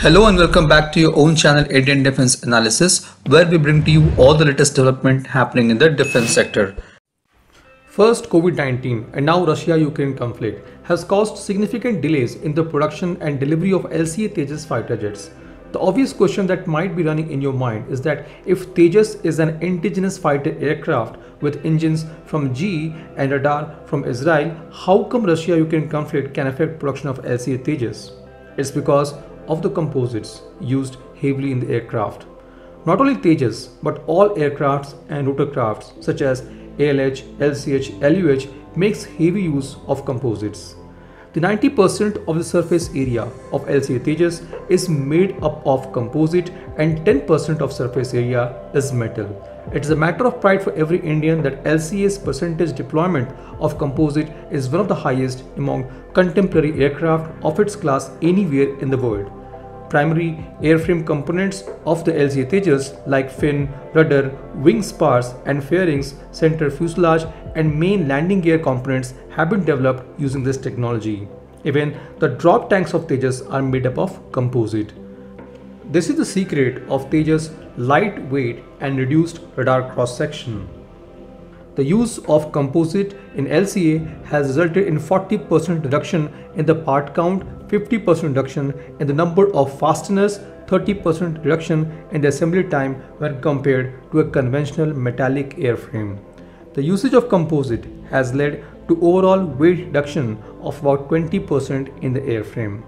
Hello and welcome back to your own channel Indian Defense Analysis, where we bring to you all the latest development happening in the defense sector. First, COVID-19 and now Russia-Ukraine conflict has caused significant delays in the production and delivery of LCA Tejas fighter jets. The obvious question that might be running in your mind is that if Tejas is an indigenous fighter aircraft with engines from GE and radar from Israel, how come Russia-Ukraine conflict can affect production of LCA Tejas? It's because of the composites used heavily in the aircraft. Not only Tejas, but all aircrafts and rotorcrafts such as ALH, LCH, LUH makes heavy use of composites. The 90% of the surface area of LCA Tejas is made up of composite and 10% of surface area is metal. It is a matter of pride for every Indian that LCA's percentage deployment of composite is one of the highest among contemporary aircraft of its class anywhere in the world. Primary airframe components of the LCA Tejas like fin, rudder, wing spars and fairings, center fuselage and main landing gear components have been developed using this technology. Even the drop tanks of Tejas are made up of composite. This is the secret of Tejas' lightweight and reduced radar cross-section. The use of composite in LCA has resulted in 40% reduction in the part count, 50% reduction in the number of fasteners, 30% reduction in the assembly time when compared to a conventional metallic airframe. The usage of composite has led to overall weight reduction of about 20% in the airframe.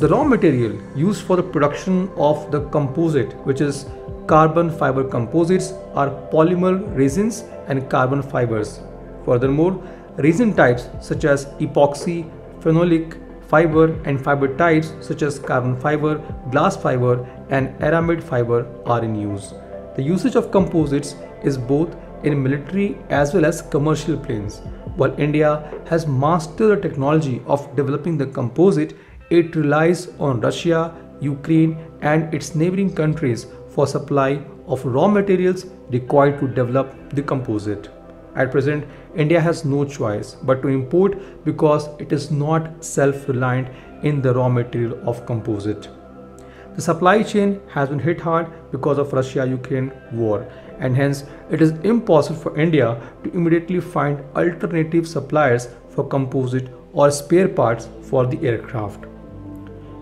The raw material used for the production of the composite, which is carbon fiber composites, are polymer resins and carbon fibers. Furthermore, resin types such as epoxy, phenolic fiber and fiber types such as carbon fiber, glass fiber and aramid fiber are in use. The usage of composites is both in military as well as commercial planes. While India has mastered the technology of developing the composite, it relies on Russia, Ukraine and its neighboring countries for supply of raw materials required to develop the composite. At present, India has no choice but to import because it is not self-reliant in the raw material of composite. The supply chain has been hit hard because of Russia-Ukraine war, and hence it is impossible for India to immediately find alternative suppliers for composite or spare parts for the aircraft.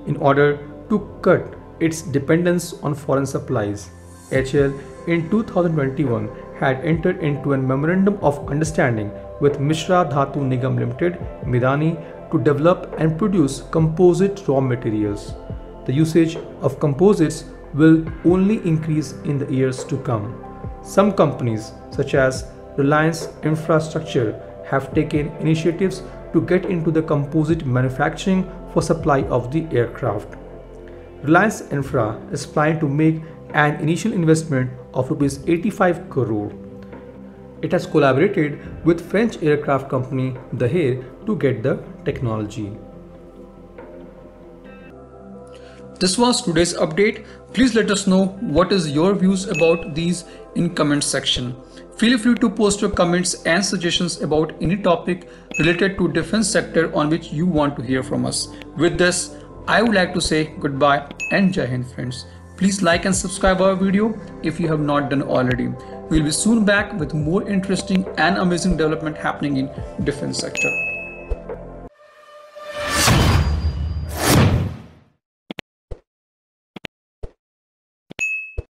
In order to cut its dependence on foreign supplies, HAL in 2021 had entered into a memorandum of understanding with Mishra Dhatu Nigam Limited, Midani, to develop and produce composite raw materials. The usage of composites will only increase in the years to come. Some companies such as Reliance Infrastructure have taken initiatives to get into the composite manufacturing for supply of the aircraft. Reliance Infra is planning to make an initial investment of rupees 85 crore. It has collaborated with French aircraft company Daher to get the technology. This was today's update. Please let us know what is your views about these in comment section. Feel free to post your comments and suggestions about any topic related to defense sector on which you want to hear from us. With this, I would like to say goodbye and Jai Hind friends. Please like and subscribe our video if you have not done already. We'll be soon back with more interesting and amazing development happening in defense sector.